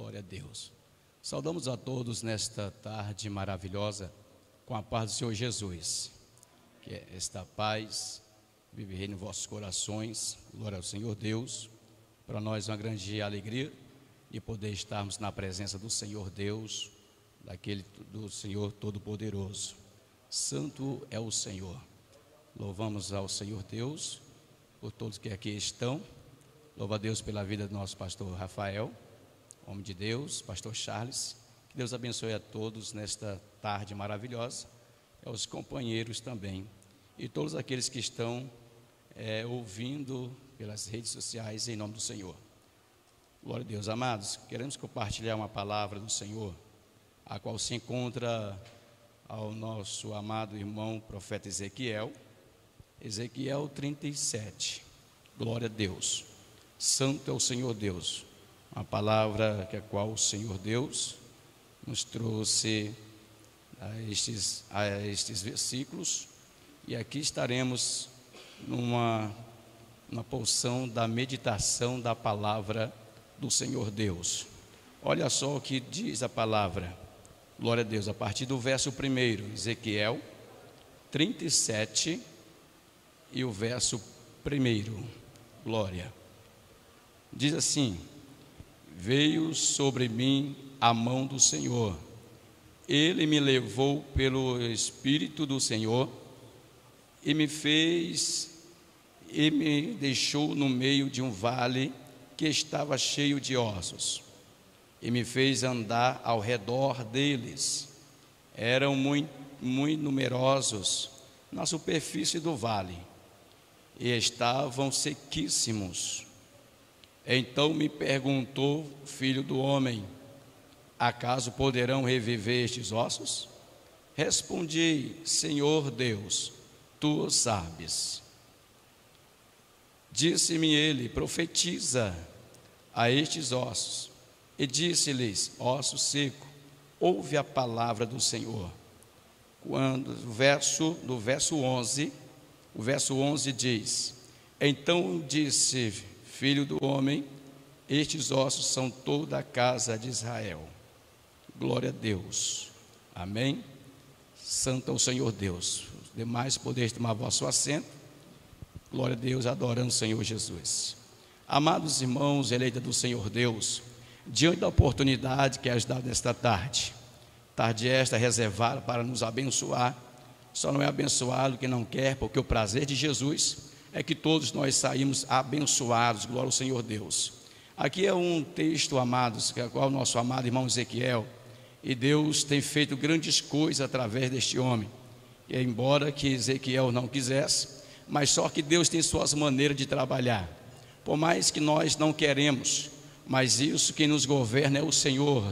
Glória a Deus. Saudamos a todos nesta tarde maravilhosa com a paz do Senhor Jesus. Que esta paz vive e reine em vossos corações. Glória ao Senhor Deus. Para nós é uma grande alegria de poder estarmos na presença do Senhor Deus, daquele do Senhor Todo-Poderoso. Santo é o Senhor. Louvamos ao Senhor Deus por todos que aqui estão. Louva a Deus pela vida do nosso pastor Rafael, homem de Deus, pastor Charles. Que Deus abençoe a todos nesta tarde maravilhosa, aos companheiros também, e todos aqueles que estão ouvindo pelas redes sociais em nome do Senhor. Glória a Deus. Amados, queremos compartilhar uma palavra do Senhor, a qual se encontra ao nosso amado irmão profeta Ezequiel, Ezequiel 37. Glória a Deus. Santo é o Senhor Deus. Uma palavra que a qual o Senhor Deus nos trouxe a estes versículos, e aqui estaremos numa porção da meditação da palavra do Senhor Deus. Olha só o que diz a palavra. Glória a Deus. A partir do verso 1, Ezequiel 37 e o verso 1. Glória. Diz assim: veio sobre mim a mão do Senhor. Ele me levou pelo Espírito do Senhor e me deixou no meio de um vale que estava cheio de ossos, e me fez andar ao redor deles. Eram muito numerosos na superfície do vale e estavam sequíssimos. Então me perguntou: filho do homem, acaso poderão reviver estes ossos? Respondi: Senhor Deus, tu o sabes. Disse-me ele: profetiza a estes ossos. E disse-lhes: osso seco, ouve a palavra do Senhor. Quando o verso 11 diz: então disse: filho do homem, estes ossos são toda a casa de Israel. Glória a Deus. Amém. Santo é o Senhor Deus. Os demais podeis tomar vosso assento. Glória a Deus, adorando o Senhor Jesus. Amados irmãos, eleita do Senhor Deus, diante da oportunidade que é nos dada nesta tarde, tarde esta reservada para nos abençoar. Só não é abençoado quem não quer, porque o prazer de Jesus é que todos nós saímos abençoados. Glória ao Senhor Deus. Aqui é um texto, amados, que é o nosso amado irmão Ezequiel, e Deus tem feito grandes coisas através deste homem. E embora que Ezequiel não quisesse, mas só que Deus tem suas maneiras de trabalhar, por mais que nós não queremos, mas isso quem nos governa é o Senhor.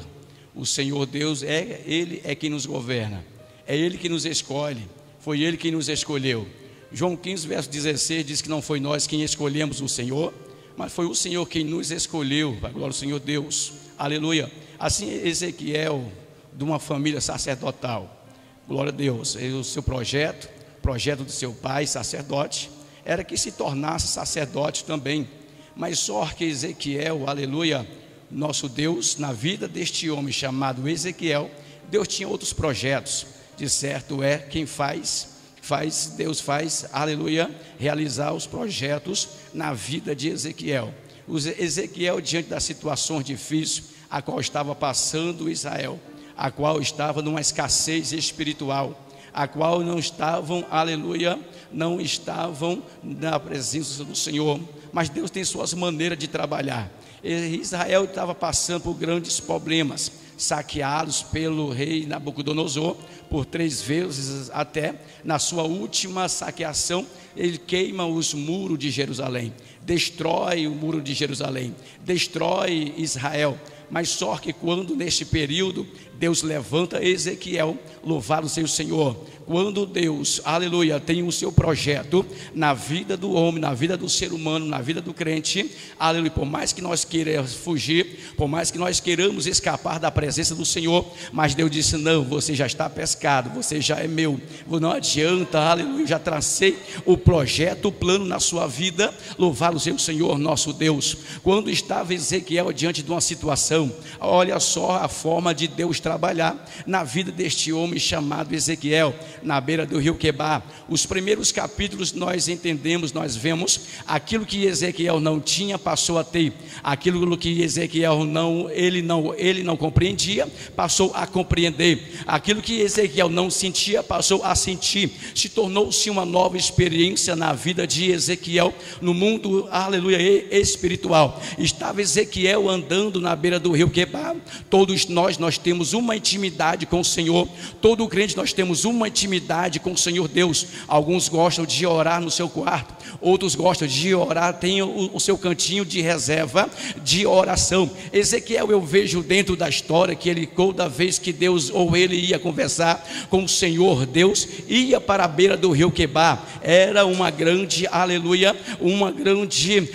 O Senhor Deus, Ele é quem nos governa, é Ele que nos escolhe, foi Ele quem nos escolheu. João 15, verso 16 diz que não foi nós quem escolhemos o Senhor, mas foi o Senhor quem nos escolheu. Glória ao Senhor Deus, aleluia. Assim Ezequiel, de uma família sacerdotal, glória a Deus, o seu projeto do seu pai, sacerdote, era que se tornasse sacerdote também. Mas só que Ezequiel, aleluia, nosso Deus, na vida deste homem chamado Ezequiel, Deus tinha outros projetos. De certo é quem faz, Deus faz, aleluia, realizar os projetos na vida de Ezequiel. Ezequiel, diante das situações difíceis a qual estava passando Israel, a qual estava numa escassez espiritual, a qual não estavam, aleluia, não estavam na presença do Senhor, mas Deus tem suas maneiras de trabalhar. Israel estava passando por grandes problemas, saqueados pelo rei Nabucodonosor por 3 vezes. Até na sua última saqueação, ele queima os muros de Jerusalém, destrói o muro de Jerusalém, destrói Israel. Mas só que quando neste período Deus levanta Ezequiel, louvado seja o Senhor, quando Deus, aleluia, tem o seu projeto na vida do homem, na vida do ser humano, na vida do crente, aleluia, por mais que nós queiramos fugir, por mais que nós queiramos escapar da presença do Senhor, mas Deus disse: não, você já está pescado, você já é meu, não adianta, aleluia, já tracei o projeto, o plano na sua vida. Louvado seja o Senhor nosso Deus. Quando estava Ezequiel diante de uma situação coração. Olha só a forma de Deus trabalhar na vida deste homem chamado Ezequiel, na beira do rio Quebar. Os primeiros capítulos nós entendemos, nós vemos aquilo que Ezequiel não tinha, passou a ter. Aquilo que Ezequiel ele não compreendia, passou a compreender. Aquilo que Ezequiel não sentia, passou a sentir. Se tornou-se uma nova experiência na vida de Ezequiel, no mundo, aleluia, espiritual. Estava Ezequiel andando na beira do rio Quebar. Todos nós temos uma intimidade com o Senhor. Todo crente, nós temos uma intimidade com o Senhor Deus. Alguns gostam de orar no seu quarto, outros gostam de orar, tem o seu cantinho de reserva de oração. Ezequiel, eu vejo dentro da história que ele, toda vez que Deus ou ele ia conversar com o Senhor Deus, ia para a beira do rio Quebar. Era uma grande, aleluia, uma grande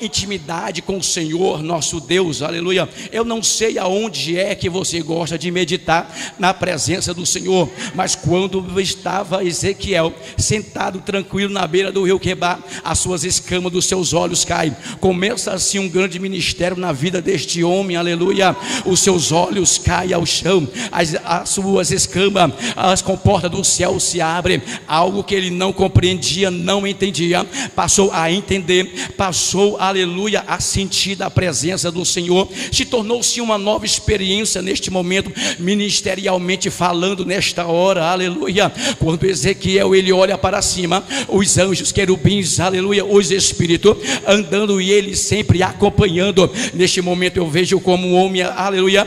intimidade com o Senhor nosso Deus, aleluia. Eu não sei aonde é que você gosta de meditar na presença do Senhor, mas quando estava Ezequiel sentado tranquilo na beira do rio Quebar, as suas escamas dos seus olhos caem. Começa assim um grande ministério na vida deste homem, aleluia. Os seus olhos caem ao chão, as suas escamas, as comportas do céu se abrem. Algo que ele não compreendia, não entendia, passou a entender, passou, aleluia, a sentir da presença do Senhor. Se tornou-se uma nova experiência neste momento, ministerialmente falando, nesta hora, aleluia. Quando Ezequiel ele olha para cima, os anjos, querubins, aleluia, os espíritos andando e ele sempre acompanhando. Neste momento eu vejo como um homem, aleluia,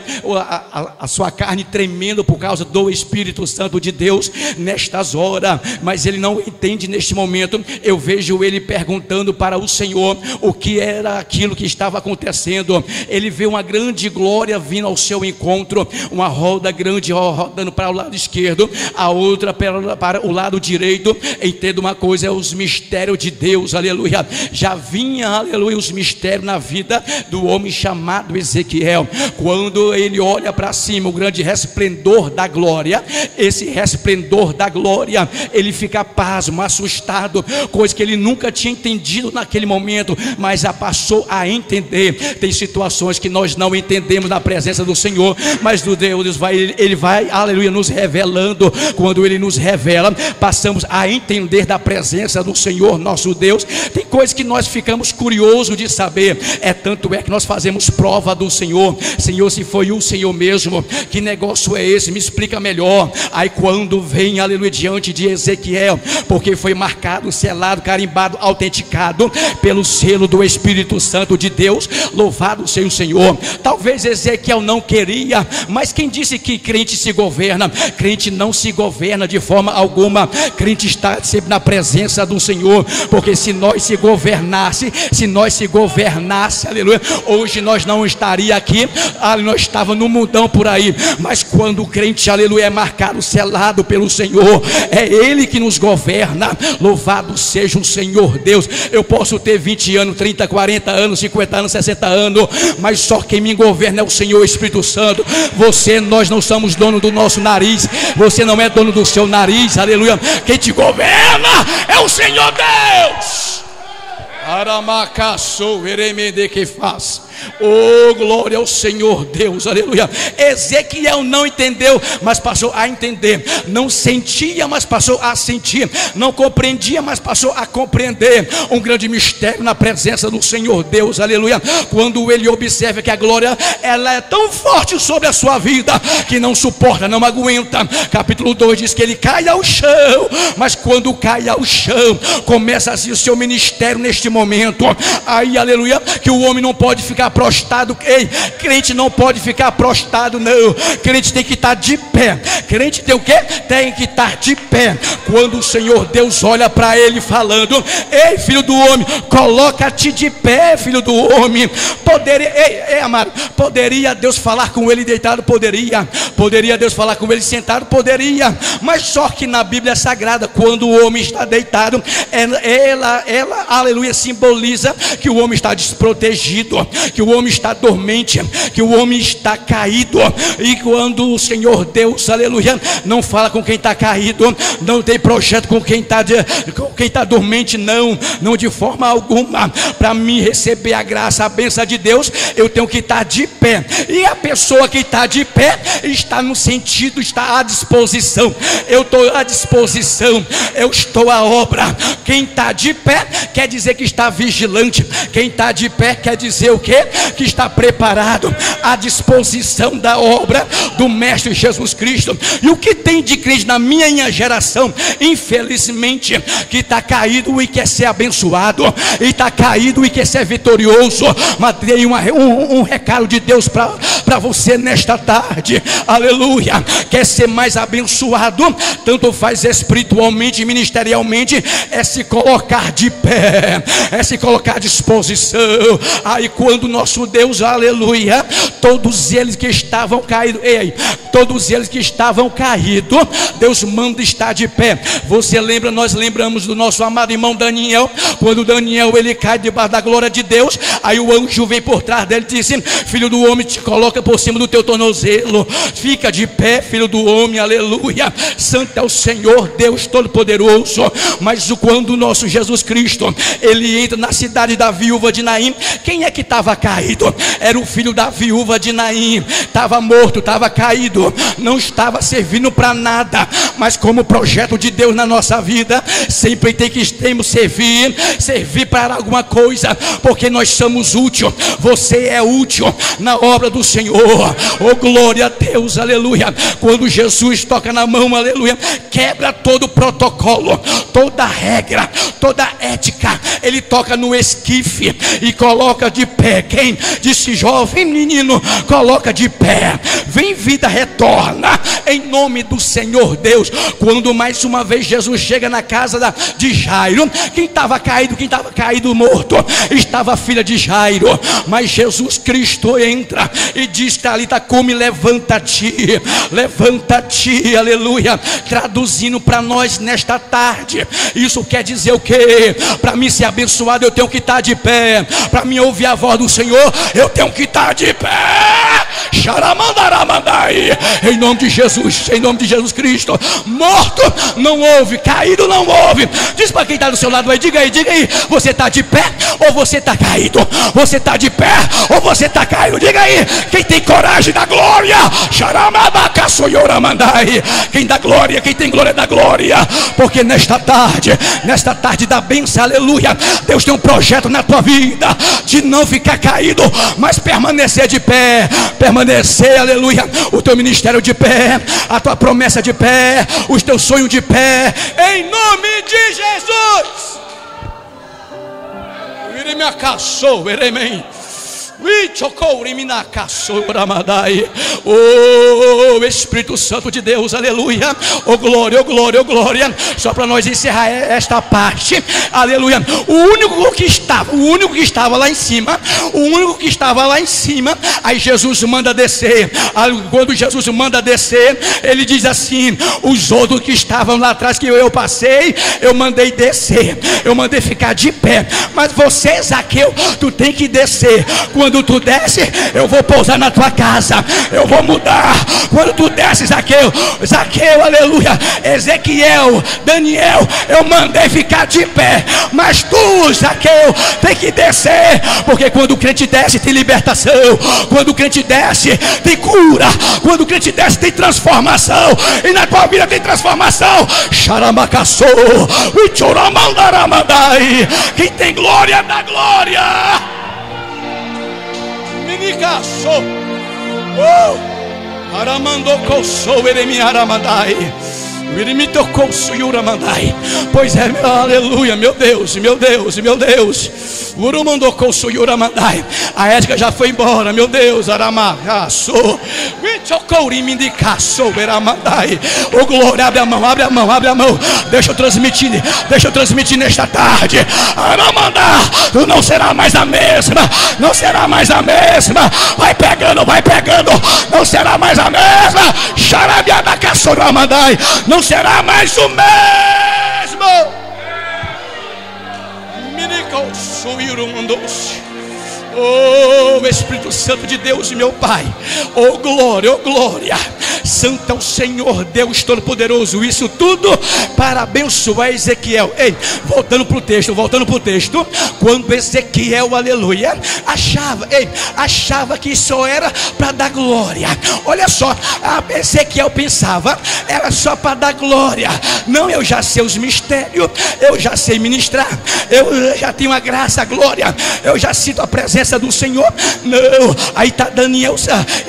a sua carne tremendo por causa do Espírito Santo de Deus nestas horas, mas ele não entende neste momento. Eu vejo ele perguntando para o Senhor o que era aquilo que estava acontecendo. Ele vê uma grande glória vindo ao seu encontro, uma roda grande rodando para o lado esquerdo, a outra para o lado direito. Entendo uma coisa, é os mistérios de Deus, aleluia. Já vinha, aleluia, os mistérios na vida do homem chamado Ezequiel. Quando ele olha para cima, o grande resplendor da glória, esse resplendor da glória, ele fica pasmo, assustado, coisa que ele nunca tinha entendido naquele momento, mas já passou a entender. Tem situações que nós não entendemos na presença do Senhor, mas do Deus ele vai, aleluia, nos revelando. Quando ele nos revela, passamos a entender da presença do Senhor nosso Deus. Tem coisas que nós ficamos curiosos de saber, tanto é que nós fazemos prova do Senhor. Senhor, se foi o Senhor mesmo, que negócio é esse? Me explica melhor. Aí quando vem, aleluia, diante de Ezequiel, porque foi marcado, selado, carimbado, autenticado pelo selo do Espírito Santo de Deus, louvado seja o Senhor. Talvez Ezequiel não queria, mas quem disse que crente se governa? Crente não se governa de forma alguma, crente está sempre na presença do Senhor, porque se nós se governasse, aleluia, hoje nós não estaria aqui, nós estávamos no mundão por aí. Mas quando o crente, aleluia, é marcado, selado pelo Senhor, é Ele que nos governa. Louvado seja o Senhor Deus. Eu posso ter 20 anos, 30, 40 anos, 50 anos, 60 anos, mas só quem me governa é o Senhor Espírito Santo. Nós não somos dono do nosso nariz, você não é dono do seu nariz, aleluia. Quem te governa é o Senhor Deus. Aramacaçou, eremende que faz. Oh, glória ao Senhor Deus, aleluia. Ezequiel não entendeu, mas passou a entender. Não sentia, mas passou a sentir. Não compreendia, mas passou a compreender. Um grande mistério na presença do Senhor Deus, aleluia. Quando ele observa que a glória, ela é tão forte sobre a sua vida, que não suporta, não aguenta. Capítulo 2 diz que ele cai ao chão. Mas quando cai ao chão, começa assim o seu ministério neste momento. Aí, aleluia, que o homem não pode ficar prostrado. Ei, crente não pode ficar prostrado, não. Crente tem que estar de pé. Crente tem o quê? Tem que estar de pé. Quando o Senhor Deus olha para ele falando: ei, filho do homem, coloca-te de pé, filho do homem. Amado, poderia Deus falar com ele deitado? Poderia. Poderia Deus falar com ele sentado? Poderia. Mas só que na Bíblia Sagrada, quando o homem está deitado, ela, aleluia, se simboliza que o homem está desprotegido, que o homem está dormente, que o homem está caído. E quando o Senhor Deus, aleluia, não fala com quem está caído, não tem projeto com quem está dormente, não de forma alguma. Para mim receber a graça, a bênção de Deus, eu tenho que estar de pé. E a pessoa que está de pé está no sentido, está à disposição. Eu estou à disposição, eu estou à obra. Quem está de pé quer dizer que está vigilante. Quem está de pé quer dizer o quê? Que está preparado, à disposição da obra do Mestre Jesus Cristo. E o que tem de crente na minha geração, infelizmente, que está caído e quer ser abençoado, e está caído e quer ser vitorioso. Mas tem um recado de Deus para você nesta tarde, aleluia. Quer ser mais abençoado, tanto faz espiritualmente e ministerialmente, é se colocar de pé, é se colocar à disposição. Aí quando nosso Deus, aleluia, todos eles que estavam caídos, Deus manda estar de pé. Você lembra, nós lembramos do nosso amado irmão Daniel, quando Daniel ele cai debaixo da glória de Deus, aí o anjo vem por trás dele e diz: filho do homem, te coloca por cima do teu tornozelo, fica de pé, filho do homem, aleluia. Santo é o Senhor Deus Todo-Poderoso. Mas quando o nosso Jesus Cristo ele entra na cidade da viúva de Naim, quem é que estava caído? Era o filho da viúva de Naim, estava morto, estava caído, não estava servindo para nada. Mas como projeto de Deus na nossa vida, sempre temos que servir para alguma coisa, porque nós somos úteis. Você é útil na obra do Senhor. Oh, glória a Deus, aleluia. Quando Jesus toca na mão, aleluia, quebra todo o protocolo, toda a regra, toda a ética. Ele toca no esquife e coloca de pé. Quem disse, jovem menino, coloca de pé, vem vida, retorna em nome do Senhor Deus. Quando mais uma vez Jesus chega na casa de Jairo, quem estava caído morto, estava a filha de Jairo. Mas Jesus Cristo entra e diz: Talita cumi, levanta-te, aleluia. Traduzindo para nós nesta tarde, isso quer dizer o quê? Para mim ser abençoado, eu tenho que estar de pé. Para mim ouvir a voz do Senhor, eu tenho que estar de pé. Xaramandaramandai, em nome de Jesus, em nome de Jesus Cristo. Morto não ouve, caído não ouve. Diz para quem está do seu lado aí, diga aí, você está de pé ou você está caído? Você está de pé ou você está caído? Diga aí, quem tem coragem da glória, xaramabacassoyoramandai, quem dá glória, quem tem glória da glória. Porque nesta tarde da bênção, aleluia, Deus tem um projeto na tua vida, de não ficar caído, mas permanecer de pé. Permanecer, aleluia, o teu ministério de pé, a tua promessa de pé, os teus sonhos de pé, em nome de Jesus. Oh, Espírito Santo de Deus, aleluia. Oh, glória, oh, glória, oh, glória. Só para nós encerrar esta parte, aleluia. O único que estava lá em cima, aí Jesus manda descer. Quando Jesus manda descer, ele diz assim: os outros que estavam lá atrás, que eu passei, eu mandei descer, eu mandei ficar de pé. Mas você, Zaqueu, tu tem que descer. Quando tu desce, eu vou pousar na tua casa, eu vou mudar. Quando tu desce, Zaqueu, aleluia, Ezequiel, Daniel, eu mandei ficar de pé, mas tu, Zaqueu, tem que descer. Porque quando o crente desce, tem libertação. Quando o crente desce, tem cura. Quando o crente desce, tem transformação. E na tua vida tem transformação. Xaramacaçô, Uichoramandaramadai, quem tem glória, dá glória. Minicaçou, aramandou coçou, eremi aramandai, eremito coçou yuramandai. Pois é, aleluia, meu Deus, urumandou coçou yuramandai. A ética já foi embora, meu Deus, aramacaçou, vichocouri minicaçou, eramandai. Ô glória, abre a mão, deixa eu transmitir nesta tarde. Aramandá, tu não será mais a mesma, vai pegando, não será mais a mesma. Xarabiada caçoramandai, não será mais o mesmo. Minicos Oh Espírito Santo de Deus e meu Pai, oh glória, oh glória. Santo é o Senhor Deus Todo-Poderoso. Isso tudo para abençoar Ezequiel. Ei, voltando para o texto. Quando Ezequiel, aleluia, achava que só era para dar glória. Olha só, Ezequiel pensava, era só para dar glória. Não, eu já sei os mistérios, eu já sei ministrar, eu já tenho a graça, a glória, eu já sinto a presença do Senhor. Não, aí está Daniel,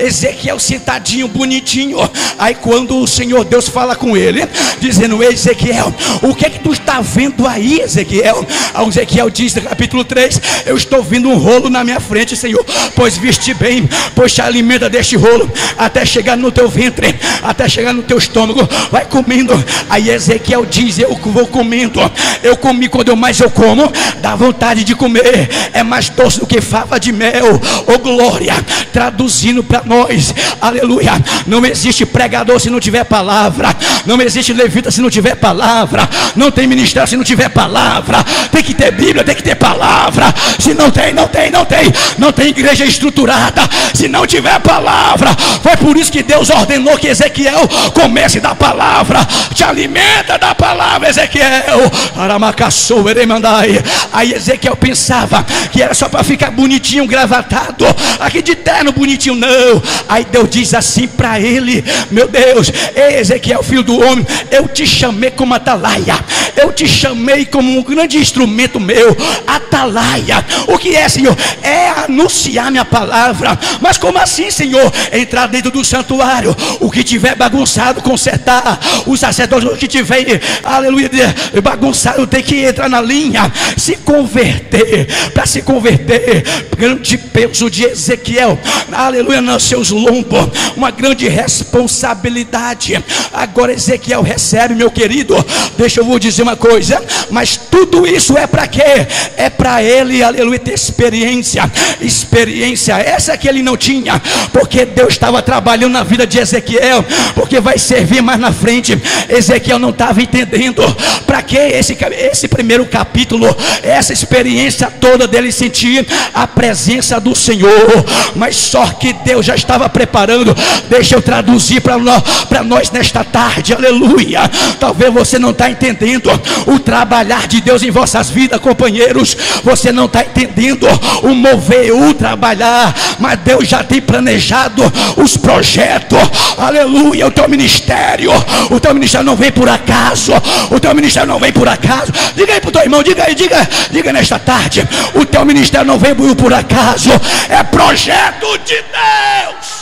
Ezequiel sentadinho, bonitinho. Aí quando o Senhor Deus fala com ele, dizendo: Ei, Ezequiel, o que é que tu está vendo aí, Ezequiel? Aí Ezequiel diz, capítulo 3: Eu estou vendo um rolo na minha frente, Senhor. Pois viste bem, pois te alimenta deste rolo, até chegar no teu ventre, até chegar no teu estômago. Vai comendo. Aí Ezequiel diz: Eu vou comendo. Eu comi, quando mais eu como, dá vontade de comer. É mais doce do que fava de mel. Oh glória. Traduzindo para nós, aleluia, não existe pregador se não tiver palavra, não existe levita se não tiver palavra, não tem ministério se não tiver palavra. Tem que ter Bíblia, tem que ter palavra. Se não tem, não tem igreja estruturada se não tiver palavra. Foi por isso que Deus ordenou que Ezequiel comece da palavra. Te alimenta da palavra, Ezequiel. Aramacaçou, eremandai. Aí Ezequiel pensava que era só para ficar bonitinho, gravatado, aqui de terno bonitinho. Não, aí Deus diz assim para ele: Meu Deus, Ezequiel, filho do homem, eu te chamei como atalaia, eu te chamei como um grande instrumento meu. Atalaia, o que é, Senhor? É anunciar minha palavra. Mas como assim, Senhor? Entrar dentro do santuário, o que tiver bagunçado, consertar. O sacerdote, o que tiver, aleluia, bagunçado, tem que entrar na linha, se converter. Para se converter, grande peso de Ezequiel, aleluia, nos seus lombos, uma grande responsabilidade. Agora Ezequiel recebe, meu querido. Deixa eu vou dizer uma coisa, mas tudo isso é para quê? É para ele, aleluia, ter experiência, essa que ele não tinha, porque Deus estava trabalhando na vida de Ezequiel, porque vai servir mais na frente. Ezequiel não estava entendendo para que esse primeiro capítulo, essa experiência toda dele sentir a presença do Senhor. Mas só que Deus já estava preparando. Deixa eu traduzir para nós nesta tarde, aleluia. Talvez você não está entendendo o trabalhar de Deus em vossas vidas, companheiros. Você não está entendendo o mover, o trabalhar, mas Deus já tem planejado os projetos, aleluia. O teu ministério não vem por acaso, o teu ministério não vem por acaso. Diga aí para o teu irmão, diga nesta tarde: o teu ministério não vem por acaso, é projeto de Deus.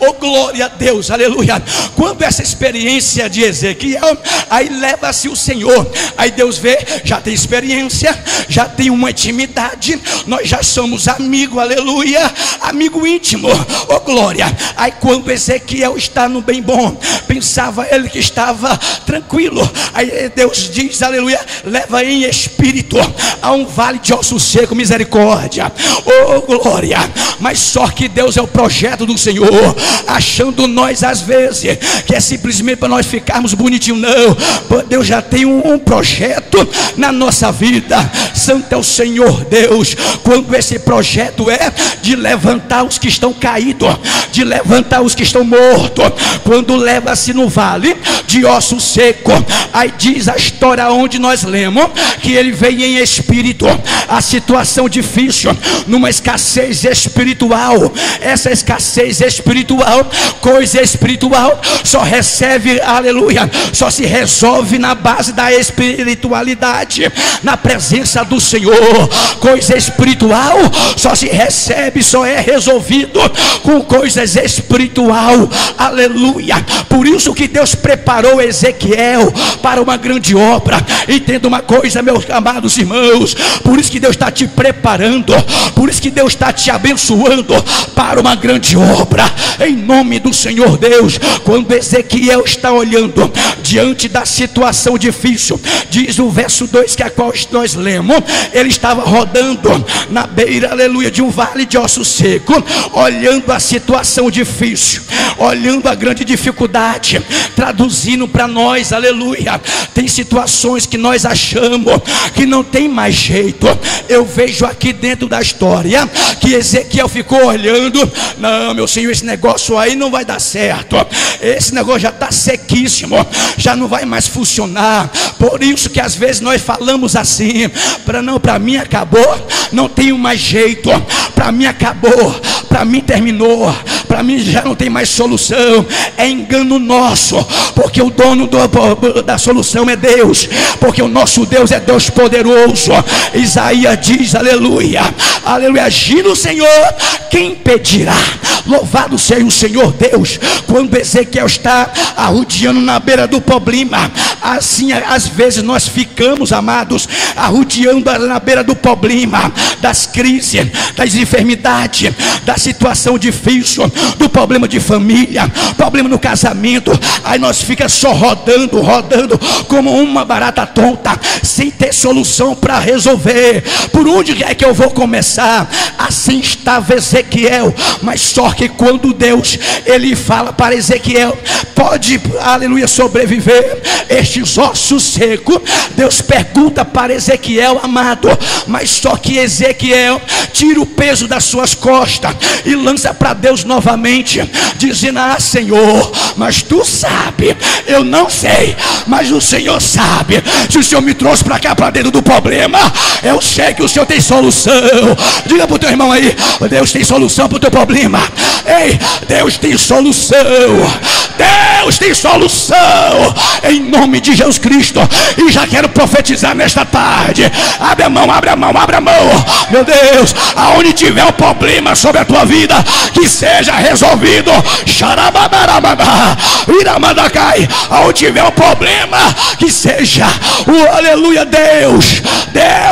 Oh glória a Deus, aleluia. Quando essa experiência de Ezequiel, aí leva-se o Senhor. Aí Deus vê, já tem experiência, já tem uma intimidade, nós já somos amigo, aleluia, amigo íntimo. Oh glória. Aí quando Ezequiel está no bem bom, pensava ele que estava tranquilo, aí Deus diz, aleluia, leva em espírito a um vale de osso seco, misericórdia. Oh glória. Mas só que Deus é o projeto do Senhor. Achando nós às vezes que é simplesmente para nós ficarmos bonitinhos, não. Deus já tem um projeto na nossa vida. Santo é o Senhor Deus. Quando esse projeto é de levantar os que estão caídos, de levantar os que estão mortos, quando leva-se no vale de osso seco, aí diz a história onde nós lemos que ele veio em espírito. A situação difícil, numa escassez espiritual. Essa escassez espiritual, coisa espiritual, só recebe, aleluia, só se resolve na base da espiritualidade, na presença do Senhor. Coisa espiritual só se recebe, só é resolvido com coisas espiritual, aleluia. Por isso que Deus preparou Ezequiel para uma grande obra. Entenda uma coisa, meus amados irmãos, por isso que Deus está te preparando, por isso que Deus está te abençoando, chamado para uma grande obra, em nome do Senhor Deus. Quando Ezequiel está olhando diante da situação difícil, diz o verso 2, que é a qual nós lemos, ele estava rodando na beira, aleluia, de um vale de ossos seco, olhando a situação difícil, olhando a grande dificuldade, traduzindo para nós, aleluia, tem situações que nós achamos que não tem mais jeito. Eu vejo aqui dentro da história que Ezequiel ficou olhando, não, meu Senhor, esse negócio aí não vai dar certo, esse negócio já está sequíssimo, já não vai mais funcionar. Por isso que às vezes nós falamos assim, para mim acabou, não tenho mais jeito, para mim acabou, para mim terminou, para mim já não tem mais solução. É engano nosso, porque o dono da solução é Deus, porque o nosso Deus é Deus poderoso. Isaías diz, aleluia, aleluia, agir no Senhor, quem impedirá? Louvado seja o Senhor Deus. Quando Ezequiel está arrudeando na beira do problema, assim às vezes nós ficamos, amados, arrudeando na beira do problema, das crises, das enfermidades, da situação difícil, do problema de família, problema no casamento. Aí nós ficamos só rodando, rodando como uma barata tonta, sem ter solução para resolver. Por onde é que eu vou começar? Assim estava Ezequiel, mas só que quando Deus, ele fala para Ezequiel, pode, aleluia, sobreviver estes ossos secos. Deus pergunta para Ezequiel, amado, mas só que Ezequiel tira o peso das suas costas e lança para Deus novamente, dizendo, ah, Senhor, mas tu sabe, eu não sei, mas o Senhor sabe. Se o Senhor me trouxe para cá, para dentro do problema, eu sei que o Senhor tem solução. Diga para o teu irmão aí, Deus tem solução para o teu problema. Ei, Deus tem solução, Deus tem solução, em nome de Jesus Cristo. E já quero profetizar nesta tarde, abre a mão, abre a mão, abre a mão, meu Deus, aonde tiver um problema sobre a tua vida, que seja resolvido. Aonde tiver um problema, que seja o, aleluia, Deus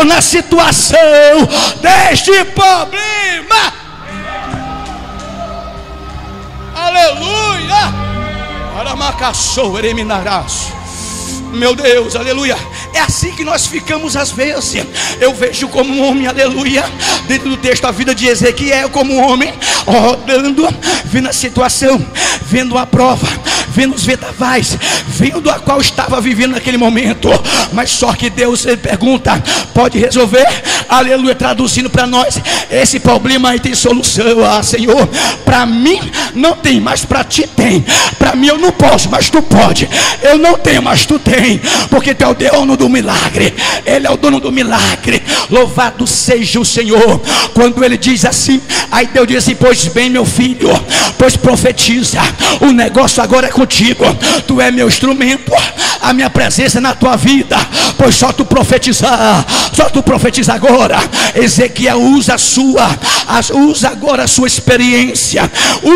na situação deste problema. Aleluia, Aramacaçou, Ereminarás. Meu Deus, aleluia. É assim que nós ficamos às vezes. Eu vejo como um homem, aleluia, dentro do texto, a vida de Ezequiel, como um homem rodando, vendo a situação, vendo a prova, vendo os vendavais, vendo a qual estava vivendo naquele momento. Mas só que Deus, ele pergunta, pode resolver? Aleluia, traduzindo para nós, esse problema aí tem solução. Ah, Senhor, para mim não tem, mas para ti tem. Para mim eu não posso, mas tu pode. Eu não tenho, mas tu tem, porque tu é o dono do milagre. Ele é o dono do milagre. Louvado seja o Senhor. Quando ele diz assim, aí Deus diz assim, pois bem, meu filho, pois profetiza, o negócio agora é contigo, tu é meu instrumento, a minha presença é na tua vida, pois só tu profetizar agora. Ezequiel usa agora a sua experiência,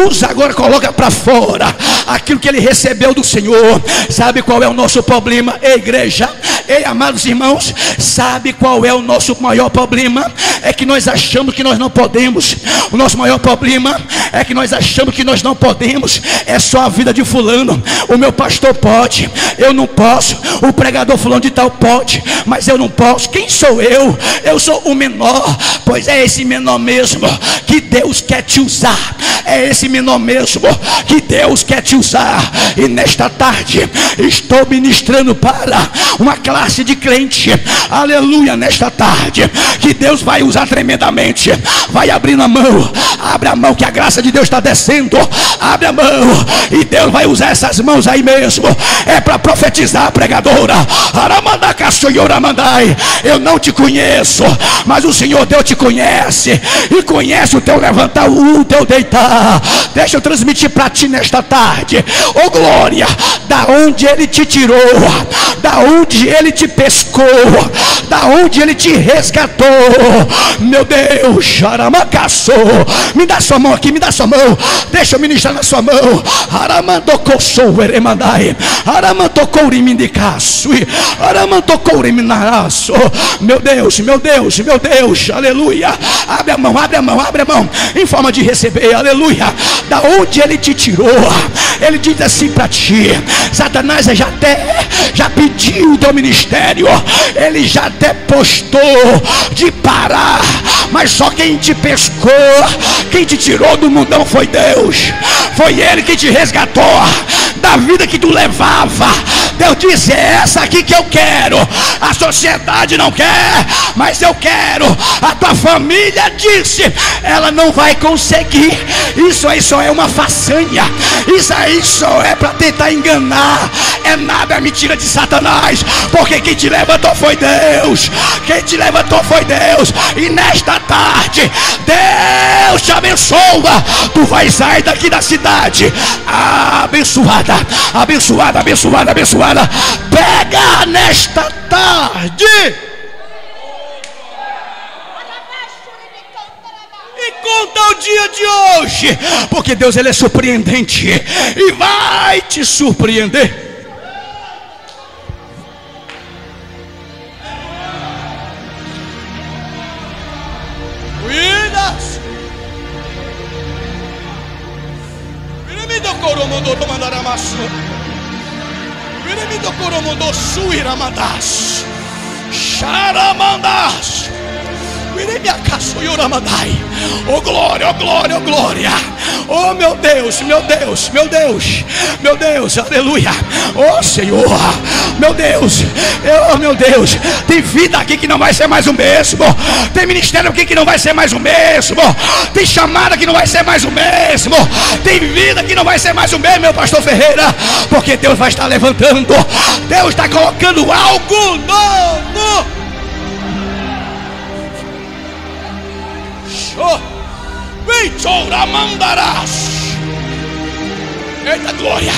usa agora, coloca para fora aquilo que ele recebeu do Senhor. Sabe qual é o nosso problema, igreja? Ei, amados irmãos, sabe qual é o nosso maior problema? É que nós achamos que nós não podemos. O nosso maior problema é que nós achamos que nós não podemos. É só a vida de fulano. O meu pastor pode, eu não posso. O pregador fulano de tal pode, mas eu não posso. Quem sou eu? Eu sou o menor. Pois é esse menor mesmo que Deus quer te usar. É esse menor mesmo que Deus quer te usar. E nesta tarde estou ministrando para uma classe de crente, aleluia, nesta tarde, que Deus vai usar tremendamente. Vai abrindo a mão, abre a mão, que a graça de Deus está descendo. Abre a mão, e Deus vai usar essas mãos aí mesmo. É para profetizar, pregadora. Eu não te conheço, mas o Senhor Deus te conhece, e conhece o teu levantar, o teu deitar. Deixa eu transmitir para ti nesta tarde. Ô glória, da onde ele te tirou, da onde ele te pescou, da onde ele te resgatou. Meu Deus, xaramacaçou. Me dá sua mão aqui, me dá sua mão. Deixa eu ministrar na sua mão. Aramandocou eremandai. Aramantocourimindicasui. Aramantocourimindaraço. Meu Deus, meu Deus, meu Deus. Aleluia. Abre a mão, abre a mão, abre a mão. Em forma de receber, aleluia. Da onde ele te tirou, ele diz assim para ti: Satanás já pediu o teu ministério, ele já até postou de parar, mas só quem te pescou, quem te tirou do mundão foi Deus. Foi ele que te resgatou da vida que tu levava. Deus disse: é essa aqui que eu quero. A sociedade não quer, mas eu quero. A tua família disse: ela não vai conseguir. Isso aí só é uma façanha. Isso aí só é para tentar enganar. É nada, é mentira de Satanás. Porque quem te levantou foi Deus. Quem te levantou foi Deus. E nesta tarde, Deus te abençoa. Tu vai sair daqui da cidade abençoada, abençoada, abençoada, abençoada. Pega nesta tarde e conta o dia de hoje, porque Deus, ele é surpreendente e vai te surpreender. Oh glória, oh glória, oh glória. Oh meu Deus, meu Deus, meu Deus, meu Deus, aleluia. Oh Senhor, meu Deus, oh meu Deus. Tem vida aqui que não vai ser mais o mesmo. Tem ministério aqui que não vai ser mais o mesmo. Tem chamada que não vai ser mais o mesmo. Tem vida que não vai ser mais o mesmo, meu pastor Ferreira. Porque Deus vai estar levantando. Deus está colocando algo novo. Eita glória,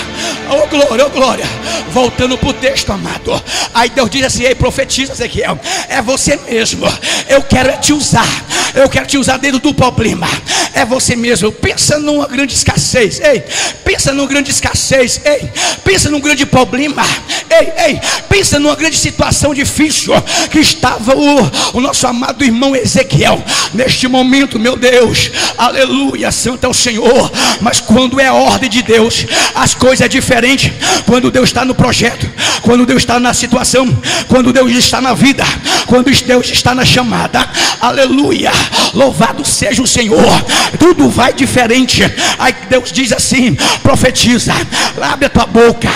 oh glória, oh glória. Voltando para o texto, amado. Aí Deus diz assim: ei, profetiza, Ezequiel. É você mesmo. Eu quero te usar. Eu quero te usar dentro do problema. É você mesmo. Pensa numa grande escassez. Ei, pensa numa grande escassez. Ei, pensa num grande problema. Ei, ei, pensa numa grande situação difícil que estava o nosso amado irmão Ezequiel neste momento, meu Deus. Aleluia, santo é o Senhor. Mas quando é a ordem de Deus, as coisas é diferente. Quando Deus está no projeto, quando Deus está na situação, quando Deus está na vida, quando Deus está na chamada. Aleluia, louvado seja o Senhor. Tudo vai diferente. Aí Deus diz assim: profetiza, abre a tua boca,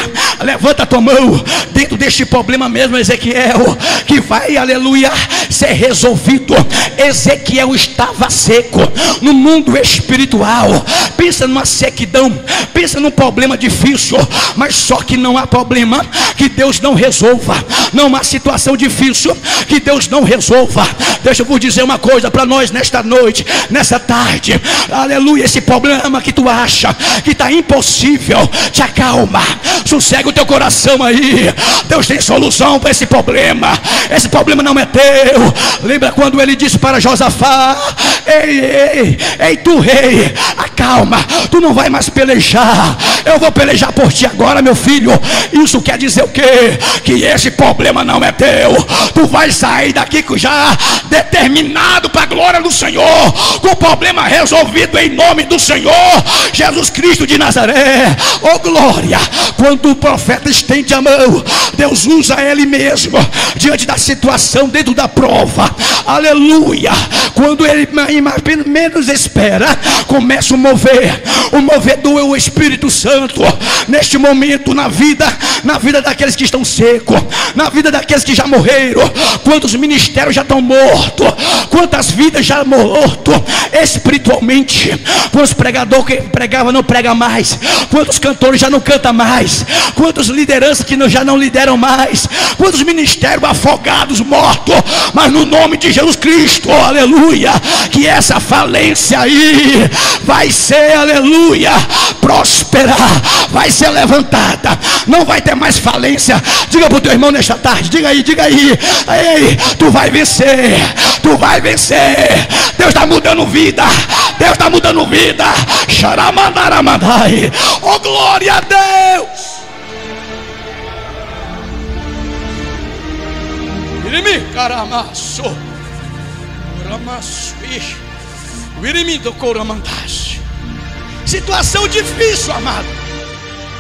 levanta a tua mão dentro deste problema mesmo, Ezequiel, que vai, aleluia, ser resolvido. Ezequiel estava seco no mundo espiritual. Pensa numa sequidão, pensa num problema difícil. Mas só que não há problema que Deus não resolva. Não há situação difícil que Deus não resolva. Deixa eu vos dizer uma coisa para nós nesta noite, nessa tarde. Aleluia, esse problema que tu acha que está impossível, te acalma, sossega o teu coração aí. Deus tem solução para esse problema. Esse problema não é teu. Lembra quando ele disse para Josafá: ei, ei, ei, tu rei, acalma, tu não vai mais pelejar. Eu vou pelejar por ti agora, meu filho. Isso quer dizer o quê? Que esse problema não é teu. Tu vai sair daqui já determinado para a glória do Senhor, com o problema resolvido em nome do Senhor Jesus Cristo de Nazaré. Oh glória, quando o profeta estende a mão, Deus usa ele mesmo diante da situação, dentro da prova. Aleluia, quando ele menos espera, começa o mover do Espírito Santo neste momento na vida daqueles que estão secos, na vida daqueles que já morreram. Quantos ministérios já estão mortos, quantas vidas já morto espiritualmente. Quantos pregadores que pregavam não prega mais, quantos cantores já não cantam mais, quantos lideranças que já não lideram mais, quantos ministérios afogados, mortos. Mas no nome de Jesus Cristo, aleluia, que essa falência aí vai ser, aleluia, próspera, vai ser levantada, não vai ter mais falência. Diga para o teu irmão nesta tarde, diga aí, ei, tu vai vencer, Deus está mudando vida, xaramandaramadai, oh glória a Deus. Situação difícil, amado.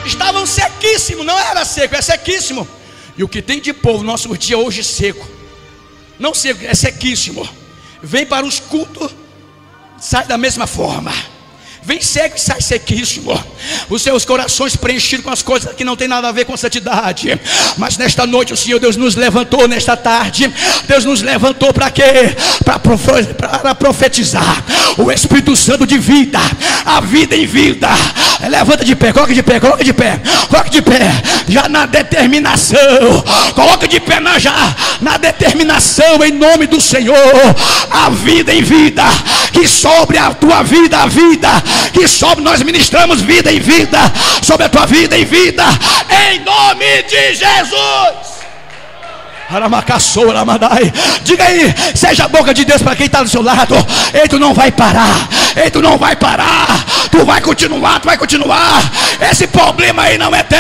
Estavam sequíssimos, não era seco, é sequíssimo. E o que tem de povo nosso dia hoje seco, não seco, é sequíssimo. Vem para os cultos, sai da mesma forma. Vem seco e sai sequíssimo. Os seus corações preenchidos com as coisas que não tem nada a ver com a santidade. Mas nesta noite o Senhor Deus nos levantou. Nesta tarde Deus nos levantou para quê? Para profetizar o Espírito Santo de vida, a vida em vida. Levanta de pé, coloca de pé já na determinação, coloca de pé já na determinação em nome do Senhor. A vida em vida, que sobre a tua vida, a vida que sobre nós ministramos vida em vida, sobre a tua vida em vida, em nome de Jesus. Diga aí, seja a boca de Deus para quem está do seu lado. Ei, tu não vai parar, tu vai continuar. Esse problema aí não é teu,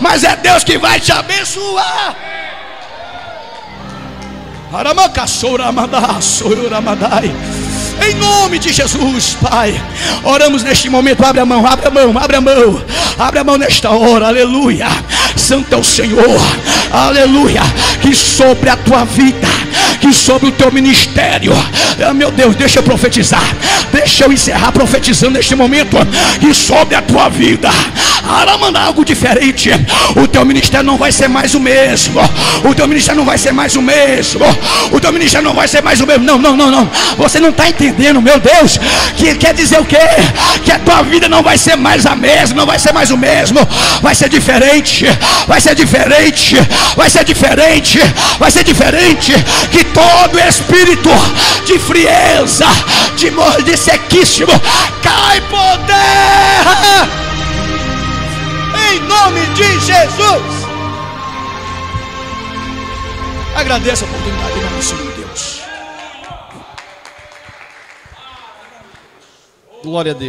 mas é Deus que vai te abençoar. Em nome de Jesus, Pai, oramos neste momento. Abre a mão nesta hora, aleluia. Santo é o Senhor, aleluia. Que sobre a tua vida, que sobre o teu ministério, meu Deus, deixa eu profetizar, deixa eu encerrar profetizando neste momento. Que sobre a tua vida, mandar algo diferente. O teu ministério não vai ser mais o mesmo. Não. Você não está entendendo. Meu Deus, que quer dizer o quê? Que a tua vida não vai ser mais a mesma, não vai ser mais o mesmo, vai ser diferente. Que todo espírito de frieza, de sequíssimo, cai por terra, em nome de Jesus. Agradeço a oportunidade, em nome do Senhor Deus. Glória a Deus.